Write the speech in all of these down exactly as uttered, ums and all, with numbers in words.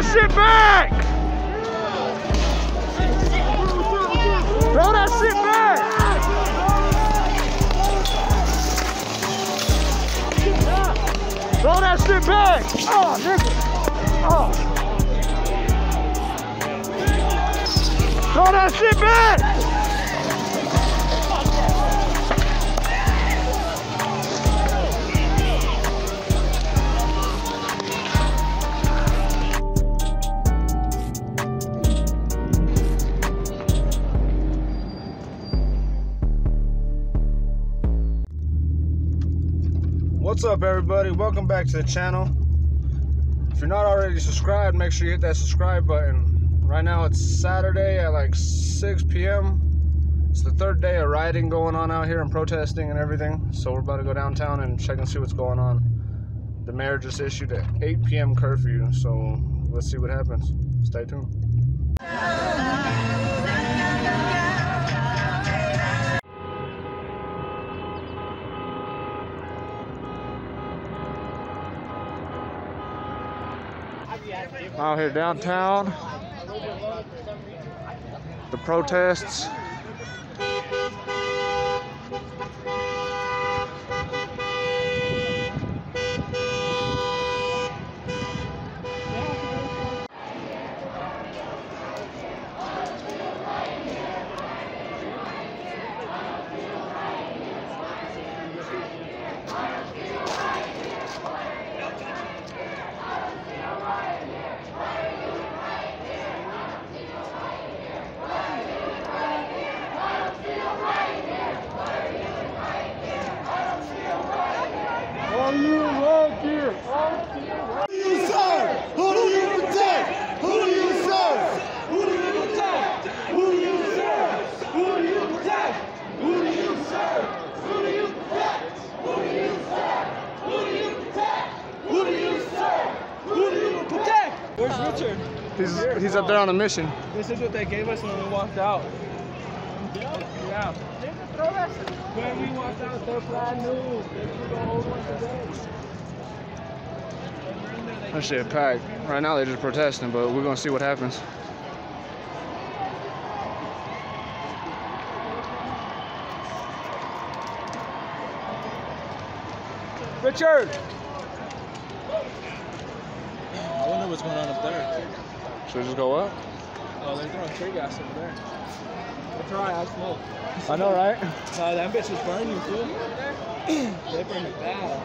that shit back! Throw that shit back! Throw that shit back! Oh, nigga! Oh! Throw that shit back! What's up, everybody? Welcome back to the channel. If you're not already subscribed, make sure you hit that subscribe button. Right now it's Saturday at like six p m It's the third day of rioting going on out here and protesting and everything. So we're about to go downtown and check and see what's going on. The mayor just issued an eight p m curfew, so let's see what happens. Stay tuned. Out here downtown, the protests. He's, he's up there on a mission. This is what they gave us when we walked out. Yeah. When we walked out, they're brand new. They took the old ones today. That shit packed. Right now they're just protesting, but we're gonna see what happens. Richard! I wonder what's going on up there. Should we just go up? Oh, they're throwing tear gas over there. That's right, I smoke. I know, right? Uh, that bitch is burning you, fool. They burn it bad.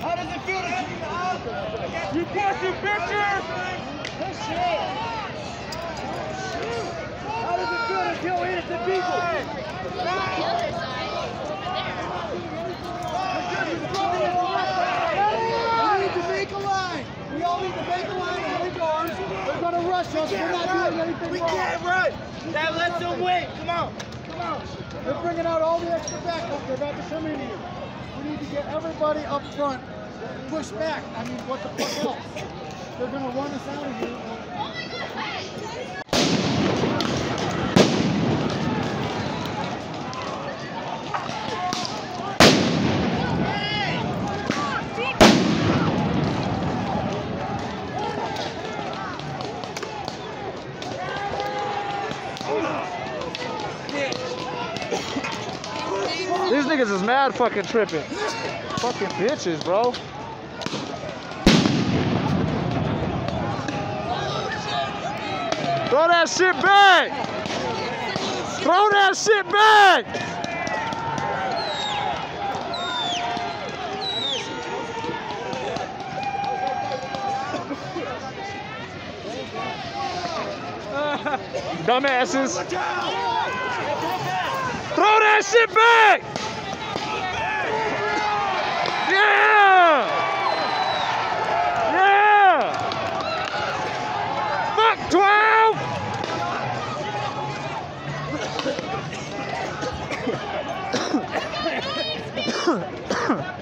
How does it feel to keep up? You got your pictures? Good shit. How does it feel to kill innocent people? The other side. We're not doing anything we wrong. Can't run. That lets them win. Come on. Come on. They're bringing out all the extra backup. They're about to come in here. We need to get everybody up front. Push back. I mean, what the fuck else? They're going to run us out of here. Oh, my God. Hey. These niggas is mad fucking tripping. Fucking bitches, bro. Throw that shit back! Throw that shit back! Dumbasses. Throw that shit back! Yeah! Yeah! Fuck twelve!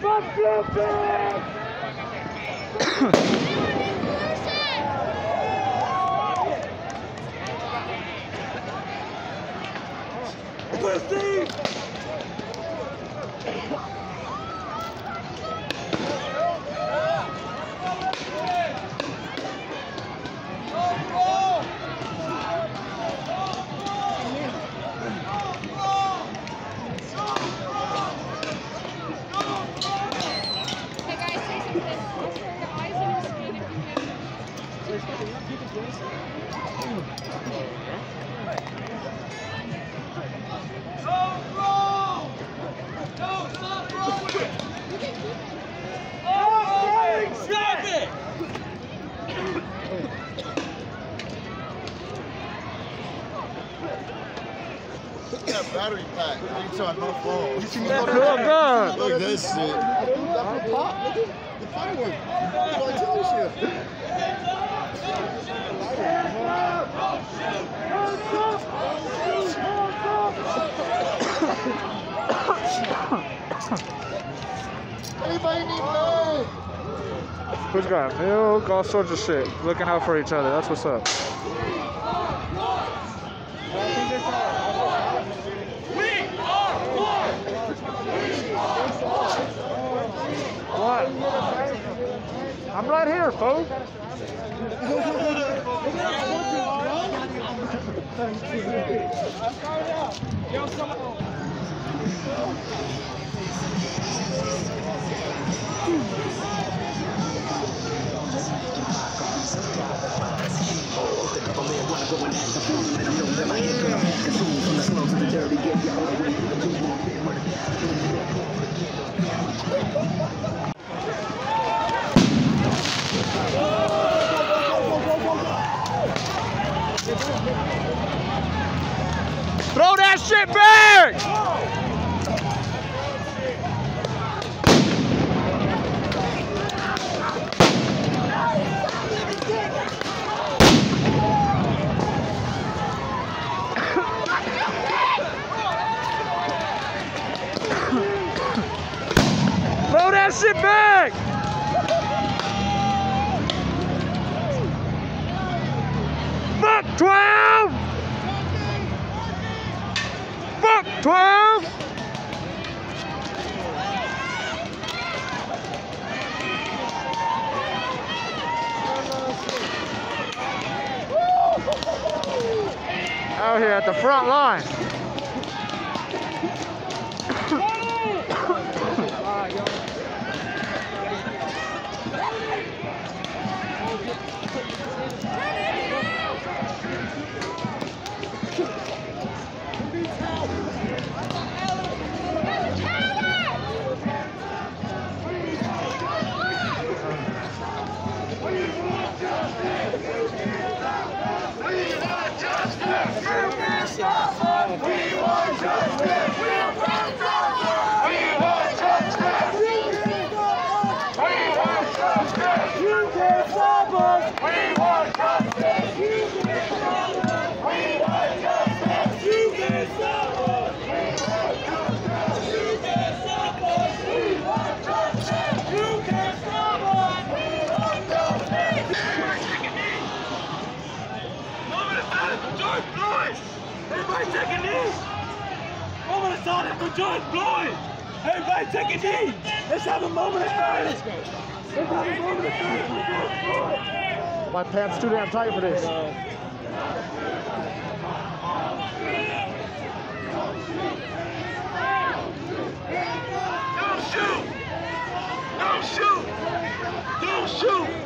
Fuck you, bitch! Pussy! battery pack. You trying to fall. No, God. Look at that shit. That pop. Look at the firework. It's like television. Everybody need love. Who's got milk? All sorts of shit. Looking out for each other. That's what's up. I'm right here, folks. Throw that shit back! Throw that shit back! twelve! Fuck twelve! Out here at the front line. For George Floyd! Everybody take a knee! Let's have a moment of silence! Let's have a moment of silence for George Floyd! My pants too damn tight for this. Don't shoot! Don't shoot! Don't shoot!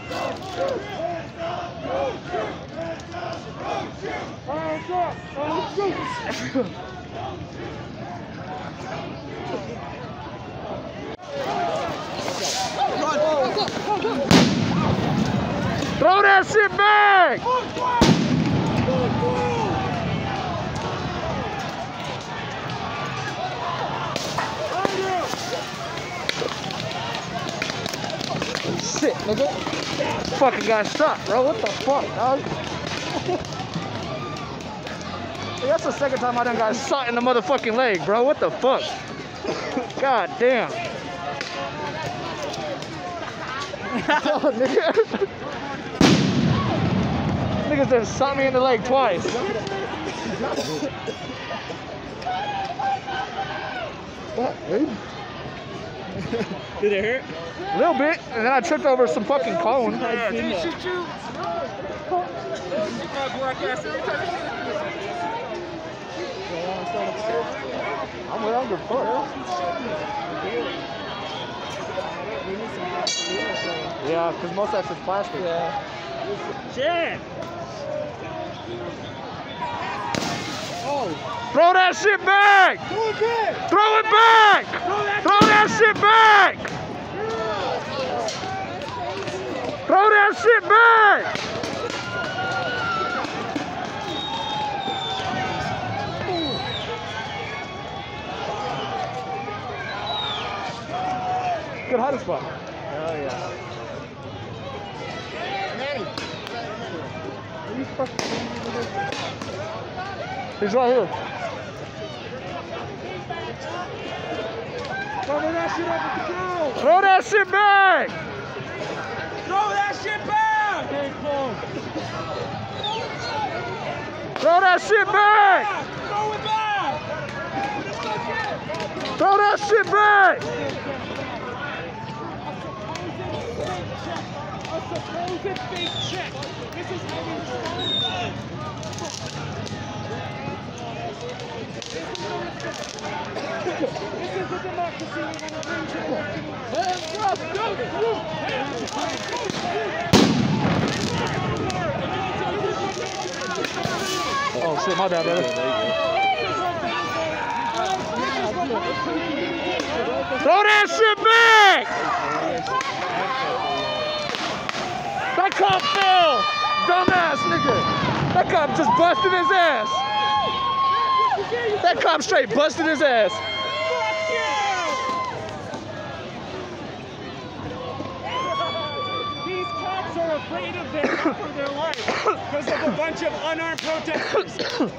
Don't shoot! Throw that shit back! Shit, nigga. Fucking got shot, bro. What the fuck, dog? That's the second time I done got shot in the motherfucking leg, bro. What the fuck? God damn. Oh, nigga. Niggas done shot me in the leg twice. What, dude? Did it hurt? A little bit, and then I tripped over some fucking cone. Yeah, did he shoot you? I'm with under foot. Yeah, because most of that's just plastic. Yeah. Shit! Oh. Throw that shit back! Throw it back! Throw it back! Throw that shit back! Throw that shit back! good hide spot. Oh yeah. Manny. Are you fucking? He's right here. Throw that shit up at the ground. Throw that shit back. Throw that shit back. Big ball. Throw that shit back. Throw it back. Throw that shit back! A supposed big check. This is a democracy and a region. Hands up! Oh shit, my bad, brother. Throw that shit back! That cop fell! Dumbass nigga! That cop just busted his ass! That cop straight busted his ass! These cops are afraid of their for their life because of a bunch of unarmed protesters.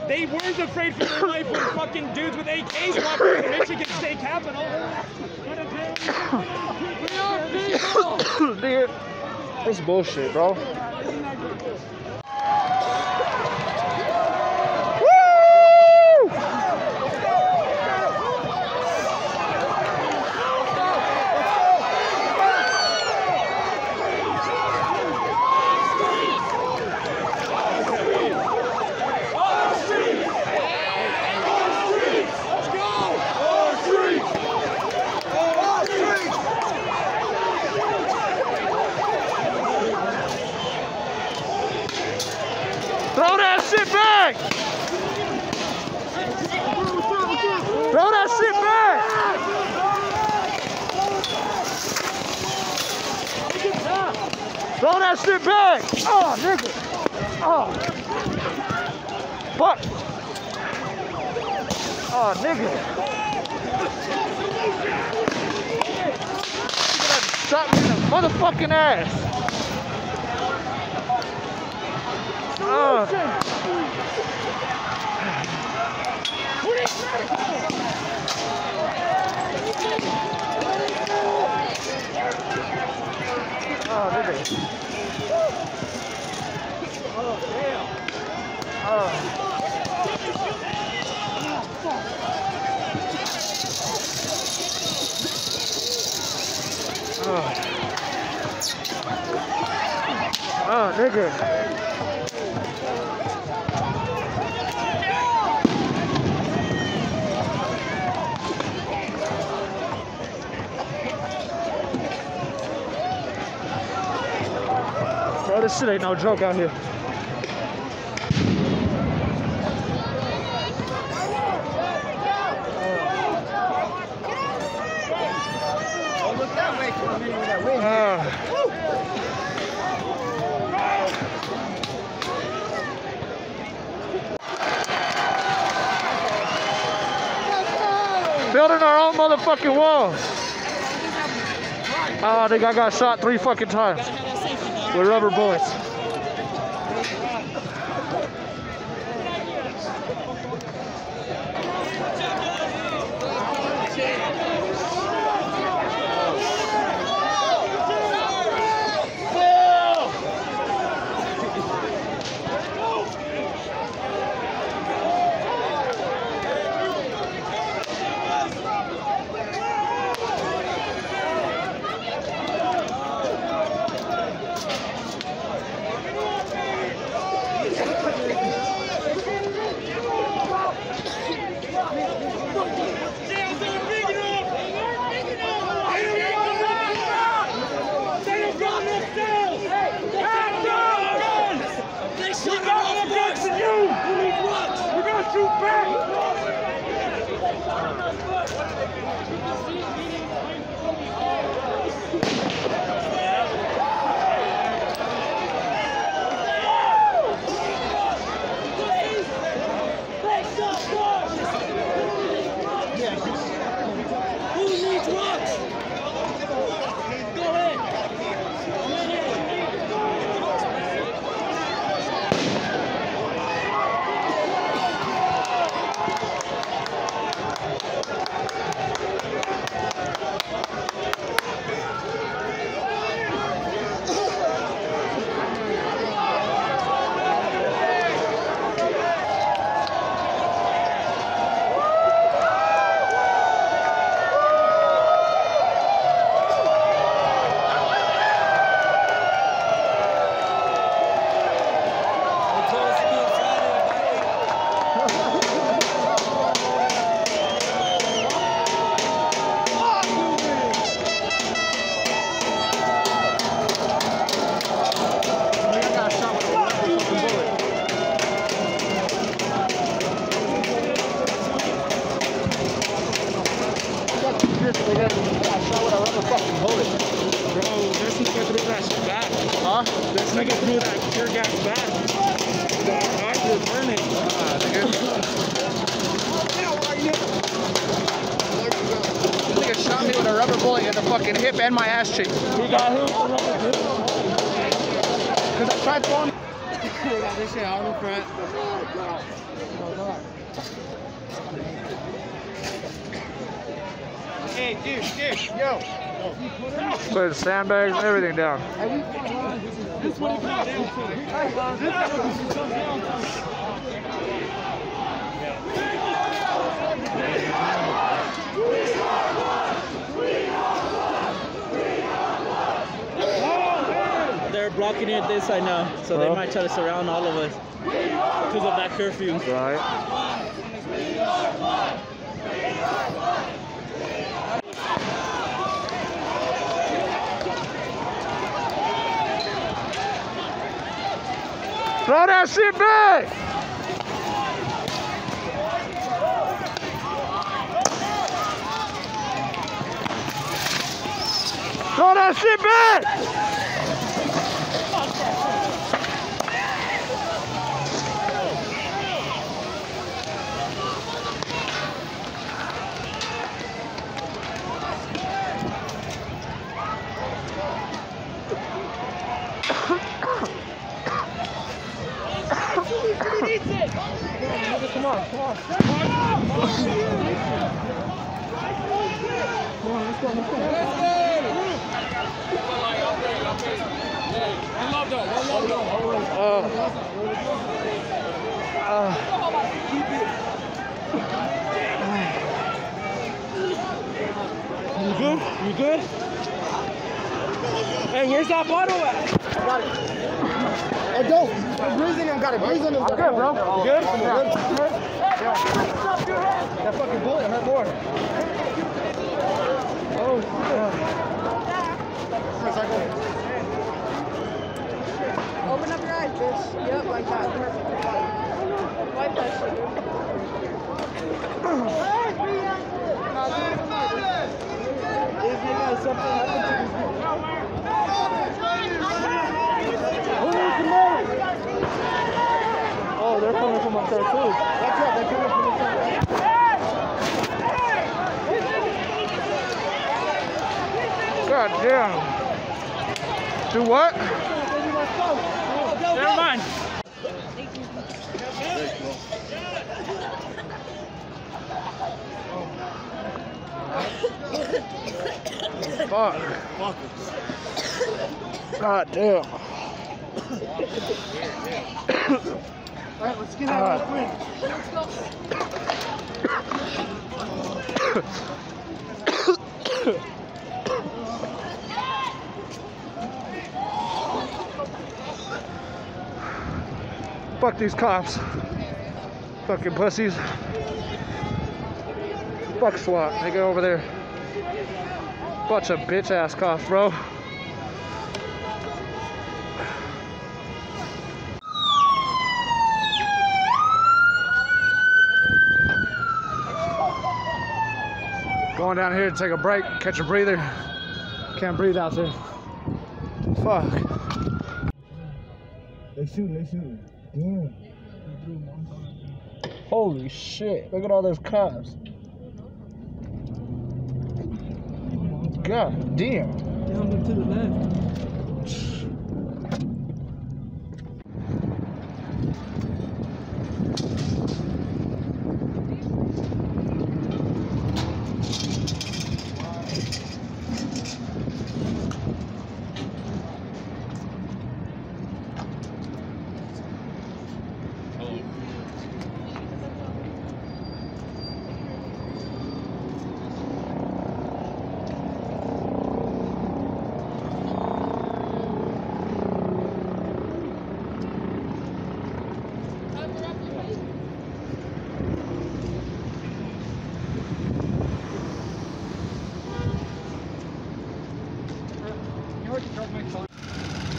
They weren't afraid for their life when fucking dudes with A Ks walked through the Michigan State Capitol. Dude, that's bullshit, bro. Throw that shit back! Throw that shit back! Throw that shit back! Oh, nigga! Oh! Fuck! Oh, nigga! Shot me in the motherfucking ass! Uh. Oh, did they? Oh, damn. Oh. Oh, nigga. Bro, this shit ain't no joke out here. Oh, look that way for a minute with that wind. Uh, building our own motherfucking walls. Oh, they got, got shot three fucking times. We're rubber bullets. Who needs what? I get through that tear gas back, the eyes were burning. Ah, nigga. This nigga shot me with a rubber bullet in the fucking hip and my ass cheek. He got hit with a rubber hip. Because I tried throwing. We got this shit out in front. Hey, dude, dude, yo. Put sandbags and everything down. This one comes down to. They're blocking it this side now, so well, they might try to surround all of us because of that curfew. Right. Throw that shit back! Throw that shit back! Come on, come on. Come on, let's go, let's go. One love though, one love though. You good? You good? Hey, where's that bottle at? Got it. Hey, don't. Breeze in him, got it. Breeze in him. I'm good, bro. You good? I'm good. That fucking bullet hurt more. Oh, shit. Open up your eyes, bitch. Yep, like that. Perfect. Wipe that shit. This nigga has something happened to his head. Oh, they're coming from up there, too. That's right, they're coming from up there. God damn. Do what? Never mind. Fuck. God damn. All right, let's get out of the wind. Fuck these cops. Fucking pussies. Fuck SWAT. They go over there. Bunch of bitch ass cops, bro. Going down here to take a break, catch a breather. Can't breathe out there. Fuck. They shooting, they shooting. Damn. Holy shit. Look at all those cops. God damn. Down there to the left.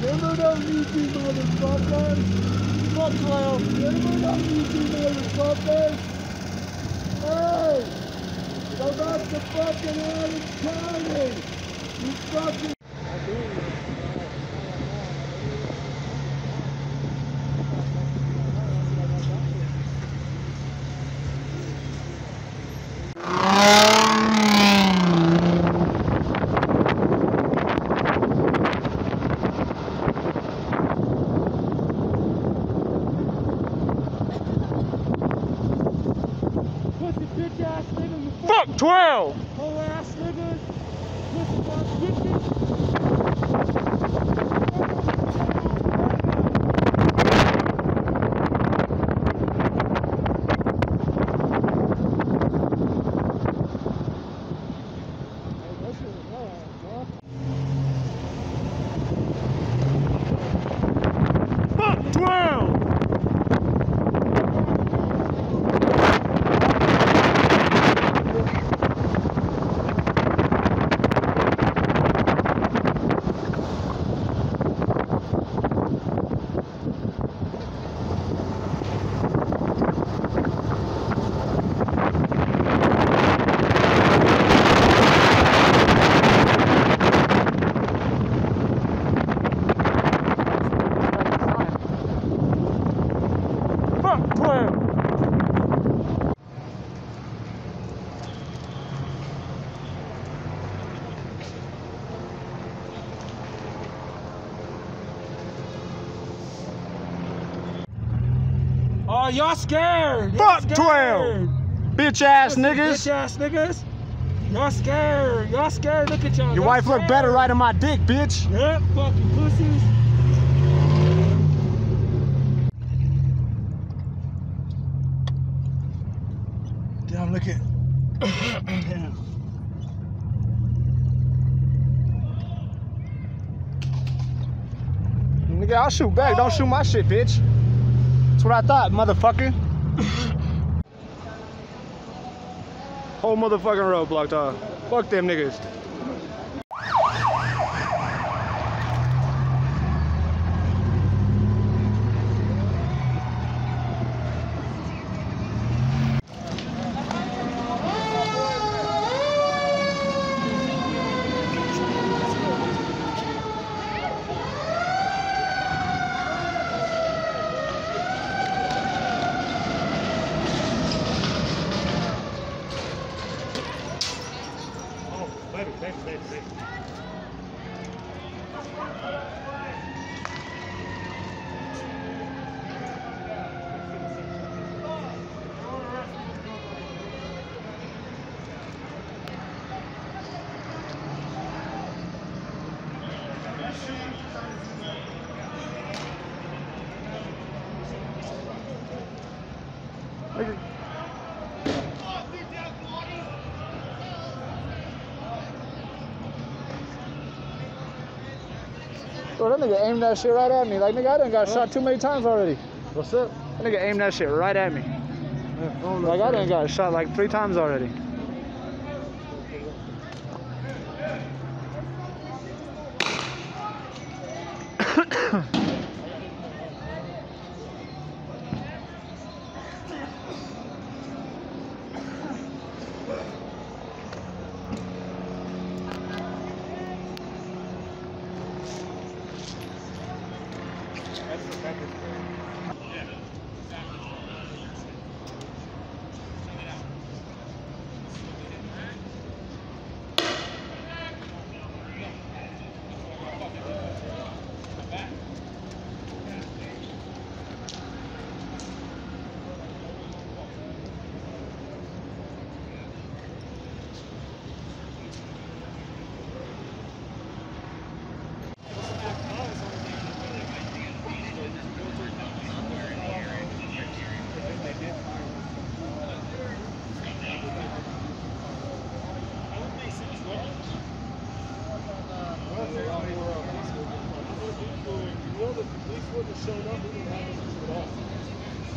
Never done YouTube motherfuckers! Fuck clowns! Never done YouTube motherfuckers! Hey! Go back to fucking Adams County! You fucking... Fuck twelve! Whole ass niggas! Fuck twelve! Oh, y'all scared. Fuck twelve. Bitch ass niggas. Bitch ass niggas. Y'all scared. Y'all scared. Look at y'all. Your wife look better right on my dick, bitch. Yep, fucking pussies. Damn, look at. Damn. Nigga, I'll shoot back. Don't shoot my shit, bitch. That's what I thought, motherfucker. Whole motherfucking road blocked off. Fuck them niggas. Bro, that nigga aimed that shit right at me. Like, nigga, I done got huh? shot too many times already. What's up? That nigga aimed that shit right at me. Yeah, like, I done got shot like three times already.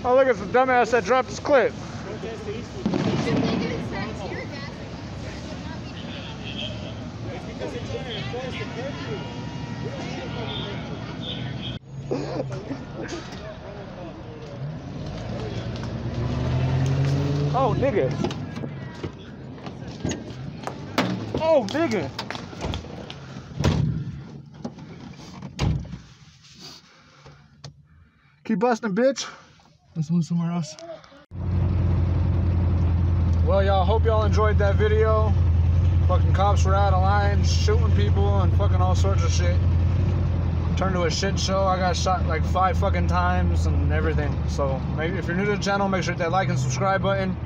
Oh, look, it's the dumbass that dropped his clip. Oh, nigga. Oh, nigga. Keep busting, bitch. Let's move somewhere else. Well, y'all, hope y'all enjoyed that video. Fucking cops were out of line, shooting people and fucking all sorts of shit. Turned to a shit show. I got shot like five fucking times and everything. So maybe if you're new to the channel, make sure you hit that like and subscribe button.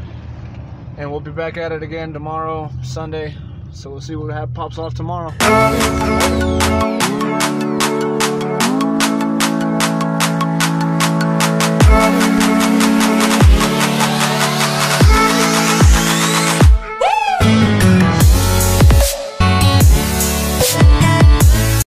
And we'll be back at it again tomorrow, Sunday. So we'll see what pops off tomorrow.